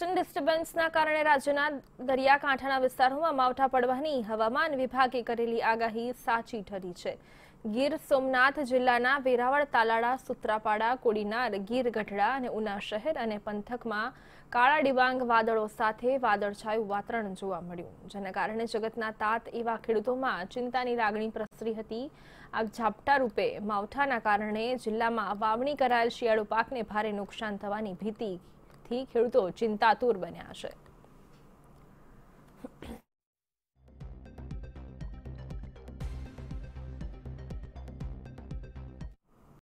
Western ડિસ્ટર્બન્સના કારણે રાજ્યના દરિયાકાંઠાના વિસ્તારોમાં માવઠા પડવાની હવામાન વિભાગે કરેલી આગાહી સાચી ઠરી છે। ગીર સોમનાથ જિલ્લાના વેરાવળ તાલાળા સુત્રાપાડા કોડીનાર ગીર ગઢડા અને ઉના શહેર અને પંથકમાં કાળા ડિબાંગ વાદળો સાથે વાદળછાયું વાતાવરણ જોવા મળ્યું, જેના કારણે જગતના તાત એવા ખેડૂતોમાં ચિંતાની લાગણી પ્રસરી હતી। આ ઝાપટા રૂપે માવઠાના કારણે જિલ્લામાં વાવણી કરાયેલ શિયાળુ પાકને ભારે નુકસાન થવાની ભીતિથી ખેડૂતો ચિંતાતુર બન્યા છે।